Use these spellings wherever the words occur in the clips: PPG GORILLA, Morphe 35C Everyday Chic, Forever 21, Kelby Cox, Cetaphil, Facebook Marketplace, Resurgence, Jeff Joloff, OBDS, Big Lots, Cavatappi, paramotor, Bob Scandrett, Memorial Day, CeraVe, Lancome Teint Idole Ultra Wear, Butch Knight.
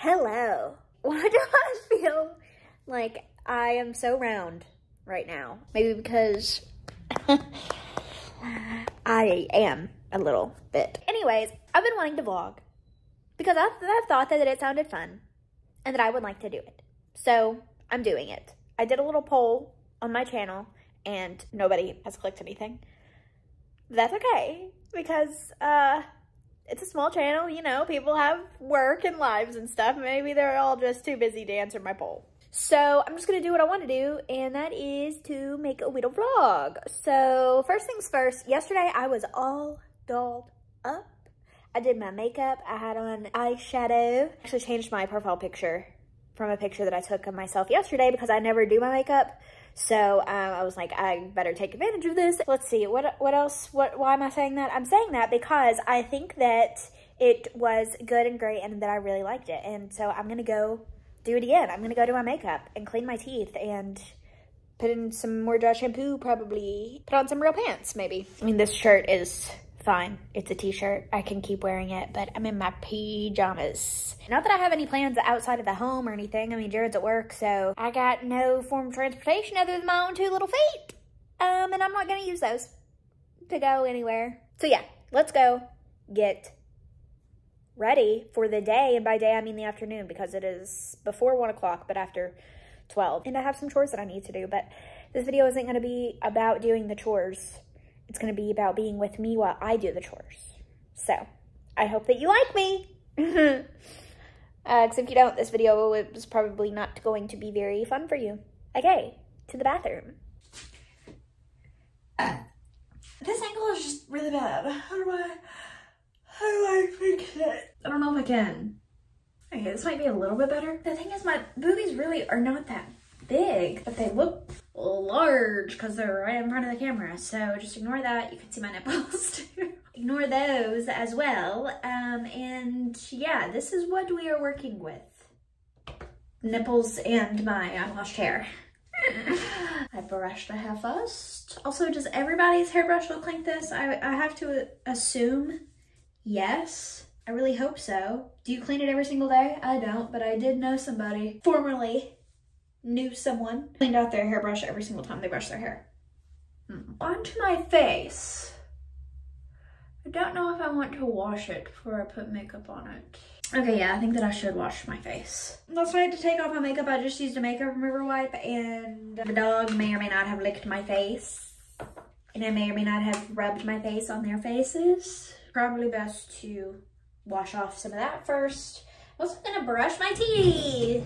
Hello. Why do I feel like I am so round right now? Maybe because I am a little bit. Anyways, I've been wanting to vlog because I've thought that it sounded fun and that I would like to do it. So I'm doing it. I did a little poll on my channel and nobody has clicked anything. That's okay because it's a small channel, you know, people have work and lives and stuff. Maybe they're all just too busy to answer my poll. So I'm just gonna do what I want to do, and that is to make a little vlog. So first things first, yesterday I was all dolled up. I did my makeup, I had on eyeshadow. I actually changed my profile picture from a picture that I took of myself yesterday because I never do my makeup. So I was like, I better take advantage of this. Let's see, what else, why am I saying that? I'm saying that because I think that it was good and great and that I really liked it. And so I'm gonna go do it again. I'm gonna go do my makeup and clean my teeth and put in some more dry shampoo probably. Put on some real pants maybe. I mean, this shirt is fine. It's a t-shirt. I can keep wearing it, but I'm in my pajamas. Not that I have any plans outside of the home or anything. I mean, Jared's at work, so I got no form of transportation other than my own two little feet. And I'm not gonna use those to go anywhere. So yeah, let's go get ready for the day. And by day, I mean the afternoon because it is before 1 o'clock, but after 12. And I have some chores that I need to do, but this video isn't gonna be about doing the chores. It's gonna be about being with me while I do the chores. So, I hope that you like me. Because if you don't, this video is probably not going to be very fun for you. Okay, to the bathroom. This angle is just really bad. How do I fix it? I don't know if I can. Okay, this might be a little bit better. The thing is, my boobies really are not that big, but they look large because they're right in front of the camera, so just ignore that. You can see my nipples too. Ignore those as well. And yeah, this is what we are working with. Nipples and my unwashed hair. I brushed my hair first. Also, does everybody's hairbrush look like this? I have to assume yes. I really hope so. Do you clean it every single day? I don't, but I did know somebody formerly knew someone cleaned out their hairbrush every single time they brush their hair. Onto my face. I don't know if I want to wash it before I put makeup on it. Okay, yeah, I think that I should wash my face. That's why I had to take off my makeup. I just used a makeup remover wipe, and the dog may or may not have licked my face, and I may or may not have rubbed my face on their faces. Probably best to wash off some of that first. I'm also gonna brush my teeth.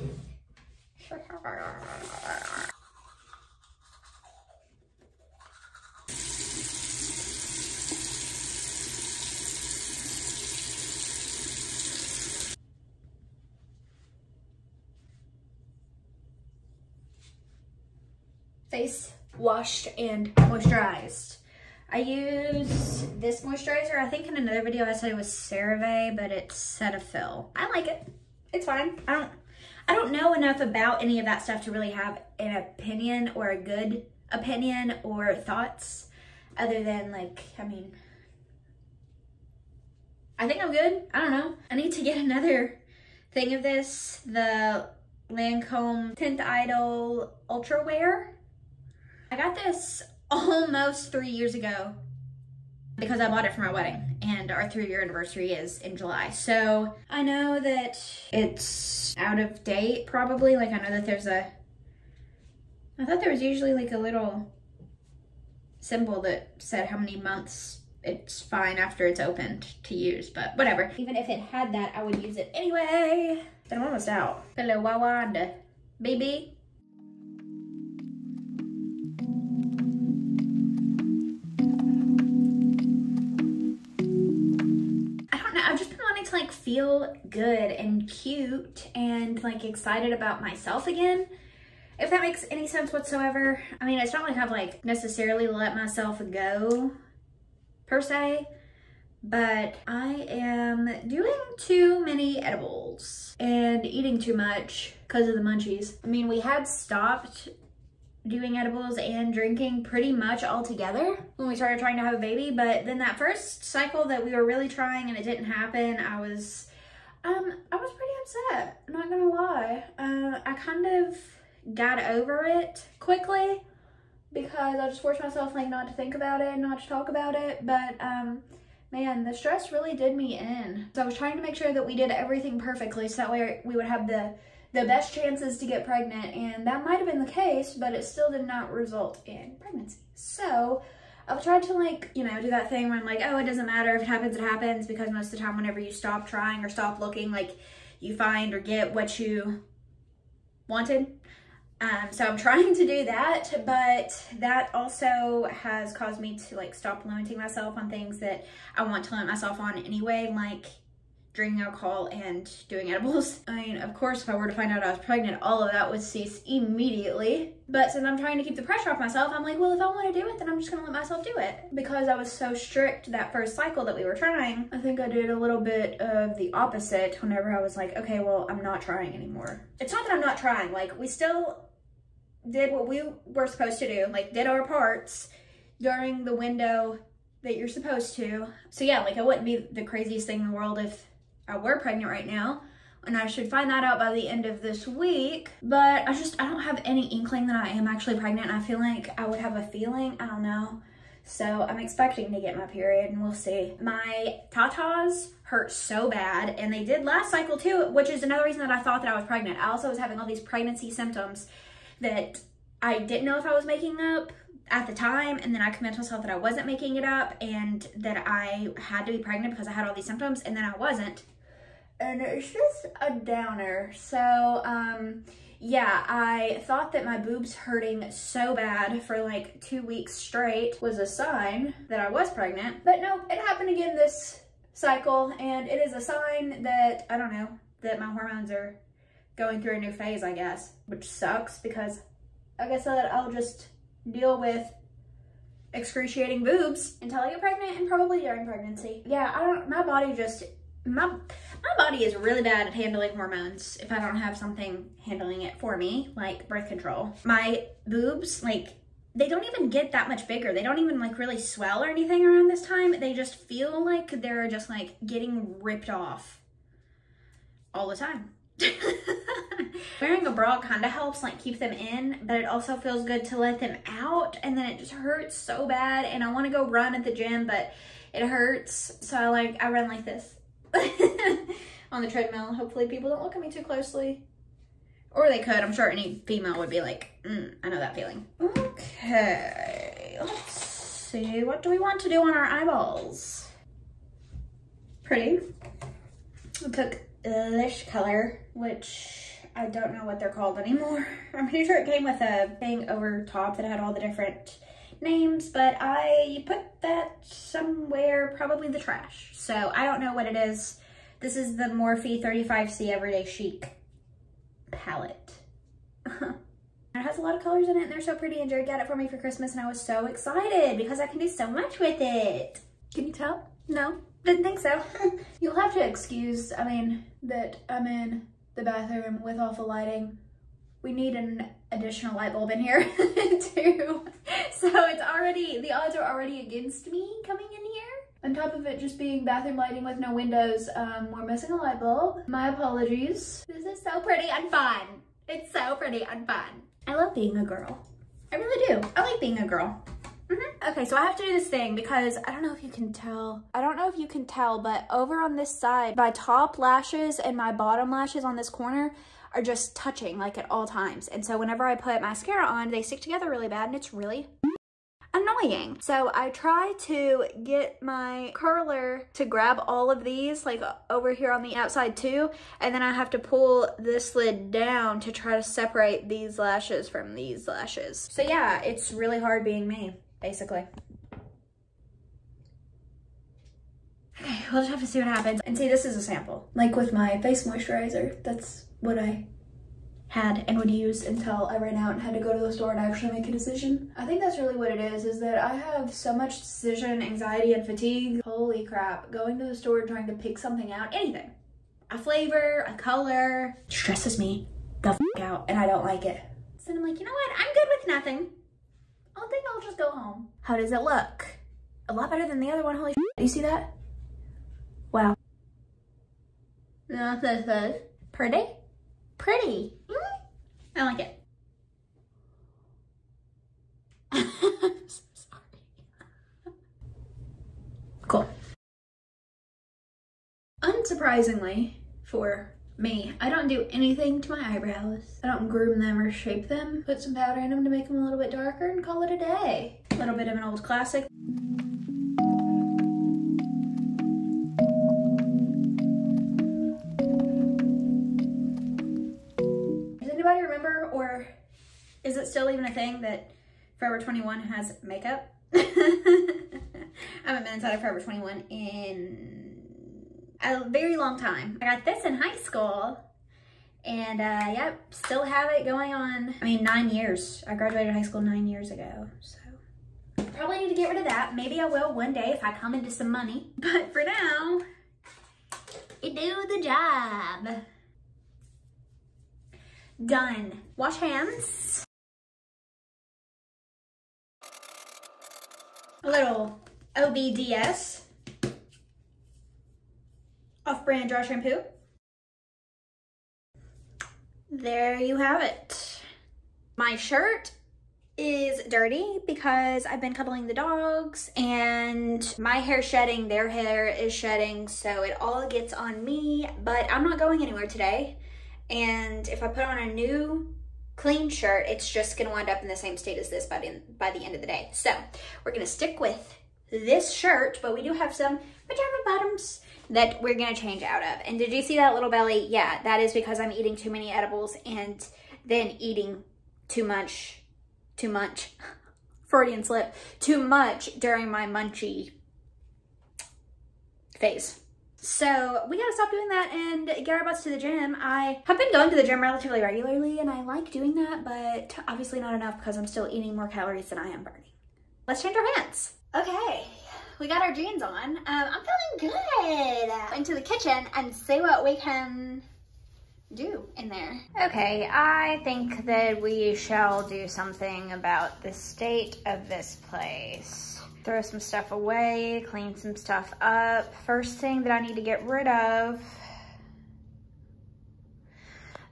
Face washed and moisturized. I use this moisturizer. I think in another video I said it was CeraVe, but it's Cetaphil. I like it. It's fine. I don't know enough about any of that stuff to really have an opinion or a good opinion or thoughts other than like, I mean, I think I'm good. I don't know. I need to get another thing of this, the Lancome Teint Idole Ultra Wear. I got this almost 3 years ago because I bought it for my wedding and our 3-year anniversary is in July. So I know that it's out of date probably. Like I know that there's a, I thought there was usually like a little symbol that said how many months it's fine after it's opened to use, but whatever. Even if it had that, I would use it anyway. But I'm almost out. Hello, Wawanda, baby. Feel good and cute and like excited about myself again, if that makes any sense whatsoever. I mean, it's not like I've like necessarily let myself go per se, but I am doing too many edibles and eating too much because of the munchies. I mean, we had stopped doing edibles and drinking pretty much all together when we started trying to have a baby, but then that first cycle that we were really trying and it didn't happen, I was pretty upset. kind of got over it quickly because I just forced myself like not to think about it, not to talk about it, but man, the stress really did me in. So I was trying to make sure that we did everything perfectly so that way we would have the best chances to get pregnant, and that might have been the case, but it still did not result in pregnancy. So I've tried to, like, you know, do that thing where I'm like, oh, it doesn't matter if it happens, it happens, because most of the time whenever you stop trying or stop looking, like, you find or get what you wanted. So I'm trying to do that, but that also has caused me to, like, stop limiting myself on things that I want to limit myself on anyway, like drinking alcohol and doing edibles. I mean, of course, if I were to find out I was pregnant, all of that would cease immediately. But since I'm trying to keep the pressure off myself, I'm like, well, if I want to do it, then I'm just gonna let myself do it. Because I was so strict that first cycle that we were trying, I think I did a little bit of the opposite whenever I was like, okay, well, I'm not trying anymore. It's not that I'm not trying. Like, we still did what we were supposed to do, like did our parts during the window that you're supposed to. So yeah, like, it wouldn't be the craziest thing in the world if I were pregnant right now, and I should find that out by the end of this week, but I don't have any inkling that I am actually pregnant. I feel like I would have a feeling, I don't know. So I'm expecting to get my period, and we'll see. My tatas hurt so bad, and they did last cycle too, which is another reason that I thought that I was pregnant. I also was having all these pregnancy symptoms that I didn't know if I was making up at the time, and then I convinced myself that I wasn't making it up and that I had to be pregnant because I had all these symptoms, and then I wasn't. And it's just a downer. So yeah, I thought that my boobs hurting so bad for like 2 weeks straight was a sign that I was pregnant, but no, it happened again this cycle, and it is a sign that, I don't know, that my hormones are going through a new phase, I guess, which sucks because, like I said, I'll just deal with excruciating boobs until I get pregnant and probably during pregnancy. Yeah, my body is really bad at handling hormones if I don't have something handling it for me, like birth control. My boobs, like, they don't even get that much bigger. They don't even, like, really swell or anything around this time. They just feel like they're just, like, getting ripped off all the time. Wearing a bra kind of helps, like, keep them in, but it also feels good to let them out, and then it just hurts so bad, and I want to go run at the gym, but it hurts, so I run like this. On the treadmill. Hopefully people don't look at me too closely, or they could. I'm sure any female would be like, I know that feeling. Okay, let's see, what do we want to do on our eyeballs? Pretty. I took Lish color, which I don't know what they're called anymore. I'm pretty sure it came with a thing over top that had all the different names, but I put that somewhere, probably the trash, so I don't know what it is. This is the Morphe 35C Everyday Chic palette. It has a lot of colors in it, and they're so pretty, and Jared got it for me for Christmas, and I was so excited because I can do so much with it. Can you tell? No, didn't think so. You'll have to excuse, I mean, that I'm in the bathroom with awful lighting. We need an additional light bulb in here too. So it's already, the odds are already against me coming in here. On top of it just being bathroom lighting with no windows, we're missing a light bulb. My apologies. This is so pretty and fun. It's so pretty and fun. I love being a girl. I really do. I like being a girl. Okay, so I have to do this thing because I don't know if you can tell, but over on this side, my top lashes and my bottom lashes on this corner are just touching, like, at all times. And so whenever I put mascara on, they stick together really bad, and it's really annoying. So I try to get my curler to grab all of these, like, over here on the outside too, and then I have to pull this lid down to try to separate these lashes from these lashes. So yeah, it's really hard being me, basically. Okay, we'll just have to see what happens. And see, this is a sample. Like with my face moisturizer, that's what I had and would use until I ran out and had to go to the store and actually make a decision. I think that's really what it is that I have so much decision anxiety and fatigue. Holy crap, going to the store and trying to pick something out, anything, a flavor, a color, stresses me the f out, and I don't like it. So I'm like, you know what, I'm good with nothing. I think I'll just go home. How does it look? A lot better than the other one, holy shit. You see that? Wow. Pretty? Pretty. I like it. I'm so sorry. Cool. Unsurprisingly for me, I don't do anything to my eyebrows. I don't groom them or shape them. Put some powder in them to make them a little bit darker and call it a day. A little bit of an old classic. Does anybody remember, or is it still even a thing, that Forever 21 has makeup? I haven't been inside of Forever 21 in a very long time. I got this in high school, and yep, still have it going on. I mean, 9 years. I graduated high school 9 years ago, so probably need to get rid of that. Maybe I will one day if I come into some money, but for now, it do the job. Done. Wash hands. A little OBDS. Off-brand dry shampoo. There you have it. My shirt is dirty because I've been cuddling the dogs, and my hair's shedding, their hair is shedding, so it all gets on me, but I'm not going anywhere today. And if I put on a new clean shirt, it's just gonna wind up in the same state as this by the end of the day. So we're gonna stick with this shirt, but we do have some pajama bottoms that we're gonna change out of. And did you see that little belly? Yeah, that is because I'm eating too many edibles and then eating too much, Freudian slip, too much during my munchy phase. So we gotta stop doing that and get our butts to the gym. I have been going to the gym relatively regularly, and I like doing that, but obviously not enough because I'm still eating more calories than I am burning. Let's change our pants. Okay. We got our jeans on. I'm feeling good. Into the kitchen and see what we can do in there. Okay, I think that we shall do something about the state of this place. Throw some stuff away, clean some stuff up. First thing that I need to get rid of,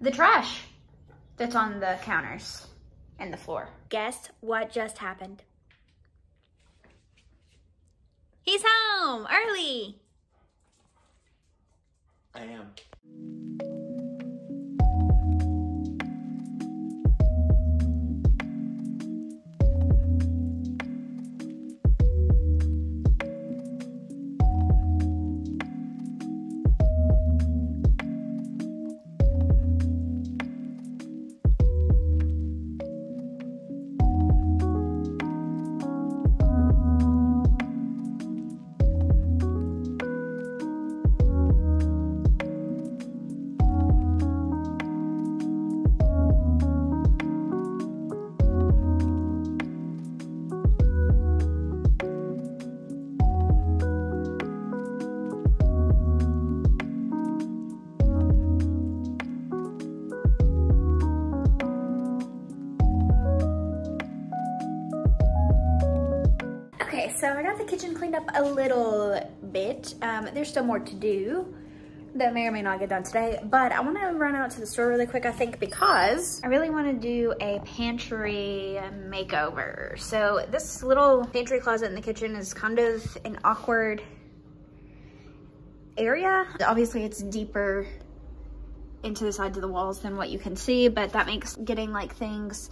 the trash that's on the counters and the floor. Guess what just happened? He's home early. I am. Up a little bit. There's still more to do that may or may not get done today, but I want to run out to the store really quick, I think, because I really want to do a pantry makeover. So this little pantry closet in the kitchen is kind of an awkward area. Obviously it's deeper into the sides of the walls than what you can see, but that makes getting like things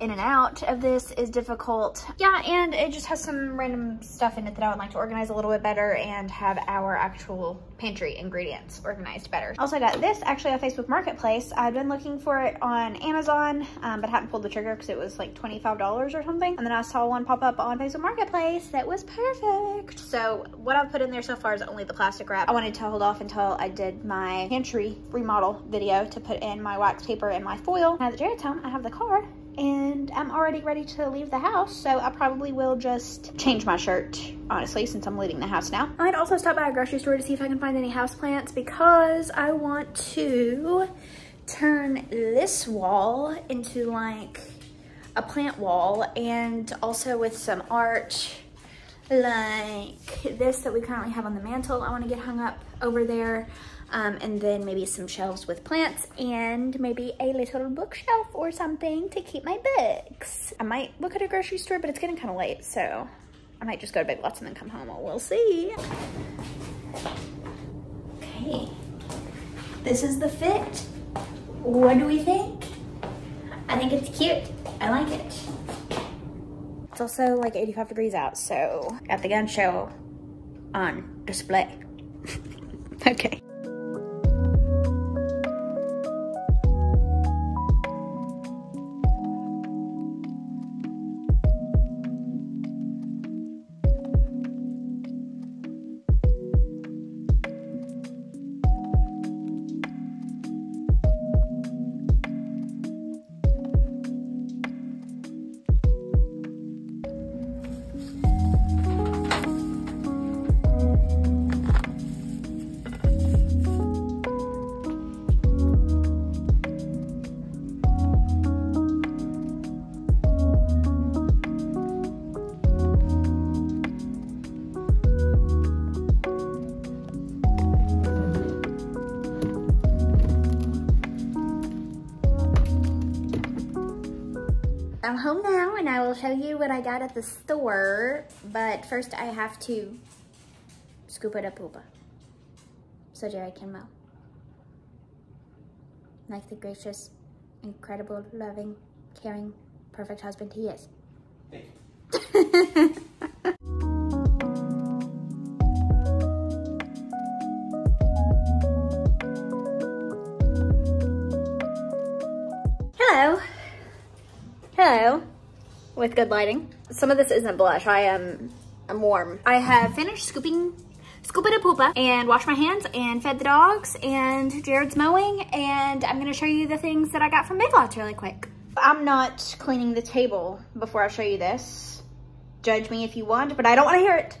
in and out of this is difficult. Yeah, and it just has some random stuff in it that I would like to organize a little bit better and have our actual pantry ingredients organized better. Also got this actually on Facebook Marketplace. I've been looking for it on Amazon, but hadn't pulled the trigger because it was like $25 or something. And then I saw one pop up on Facebook Marketplace that was perfect. So what I've put in there so far is only the plastic wrap. I wanted to hold off until I did my pantry remodel video to put in my wax paper and my foil. Now that Jared's home, I have the card, and I'm already ready to leave the house, so I probably will just change my shirt, honestly, since I'm leaving the house now. I might also stop by a grocery store to see if I can find any houseplants, because I want to turn this wall into like a plant wall, and also with some art like this that we currently have on the mantle. I want to get hung up over there. and then maybe some shelves with plants and maybe a little bookshelf or something to keep my books. I might look at a grocery store, but it's getting kind of late, so I might just go to Big Lots and then come home, or we'll see. Okay, this is the fit. What do we think? I think it's cute. I like it. It's also like 85 degrees out, so got the gun show on display. Okay. I'm home now and I will show you what I got at the store, but first I have to scoop it up so Jerry can mow. Like the gracious, incredible, loving, caring, perfect husband he is. Thank you. Hello. Hello, with good lighting. Some of this isn't blush, I'm warm. I have finished scooping a poopa and washed my hands and fed the dogs and Jared's mowing, and I'm gonna show you the things that I got from Big Lots really quick. I'm not cleaning the table before I show you this. Judge me if you want, but I don't wanna hear it.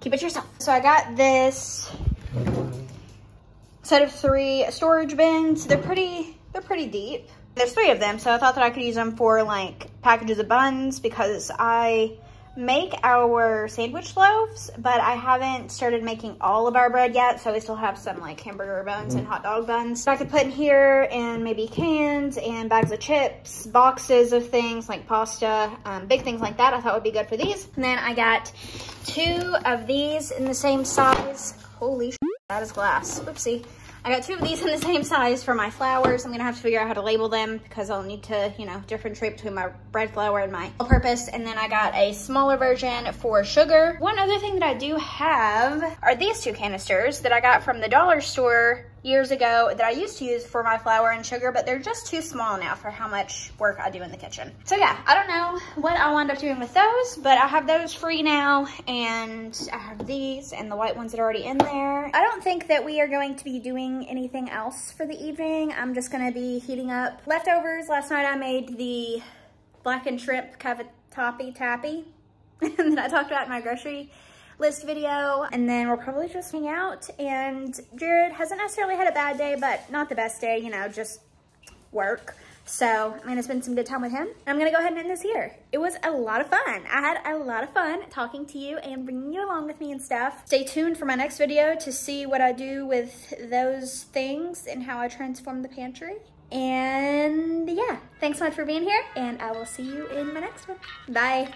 Keep it to yourself. So I got this set of 3 storage bins. They're pretty deep. There's 3 of them, so I thought that I could use them for like packages of buns, because I make our sandwich loaves, but I haven't started making all of our bread yet, so we still have some like hamburger buns and hot dog buns. I could put in here and maybe cans and bags of chips, boxes of things like pasta, big things like that I thought would be good for these. And then I got 2 of these in the same size. Holy shit, that is glass. Oopsie. I got 2 of these in the same size for my flowers. I'm gonna have to figure out how to label them because I'll need to, you know, differentiate between my bread flour and my all-purpose. And then I got a smaller version for sugar. One other thing that I do have are these 2 canisters that I got from the dollar store years ago that I used to use for my flour and sugar, but they're just too small now for how much work I do in the kitchen. So yeah, I don't know what I'll end up doing with those, but I have those free now, and I have these and the white ones that are already in there. I don't think that we are going to be doing anything else for the evening. I'm just gonna be heating up leftovers. Last night I made the blackened shrimp cavatappi tappy that I talked about in my grocery list video, and then we'll probably just hang out. And Jared hasn't necessarily had a bad day, but not the best day, you know, just work. So I'm gonna spend some good time with him. I'm gonna go ahead and end this here. It was a lot of fun. I had a lot of fun talking to you and bringing you along with me and stuff. Stay tuned for my next video to see what I do with those things and how I transform the pantry. And yeah, thanks so much for being here, and I will see you in my next one. Bye.